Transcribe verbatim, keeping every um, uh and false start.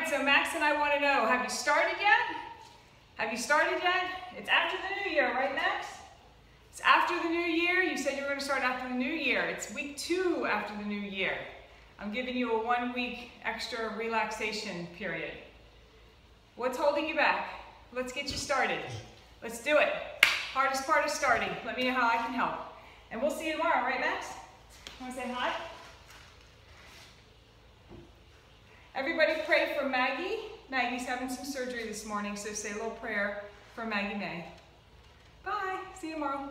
right, so Max and I want to know, have you started yet? Have you started yet? It's after the new year, right, Max? It's after the new year. You said you were going to start after the new year. It's week two after the new year. I'm giving you a one week extra relaxation period. What's holding you back? Let's get you started. Let's do it. Hardest part is starting. Let me know how I can help. And we'll see you tomorrow, right, Max? Want to say hi? Everybody pray for Maggie. Maggie's having some surgery this morning, so say a little prayer for Maggie May. Bye. See you tomorrow.